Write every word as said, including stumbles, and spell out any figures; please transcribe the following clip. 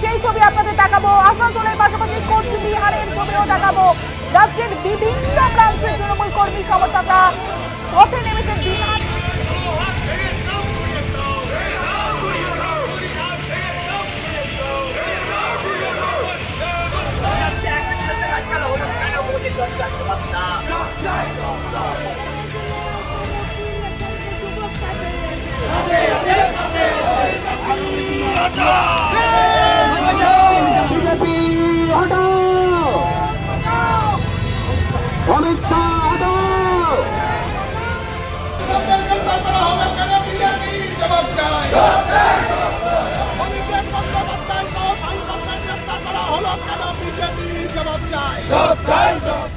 সেই ছবি আপনাদের দেখাবো, আসানসোলের পাশাপাশি কোচবিহারের ছবিও দেখাবো। রাজ্যের বিভিন্ন প্রান্তের তৃণমূল কর্মী সমর্থকরা পথে নেমেছেন। Stop! Stop! Stop!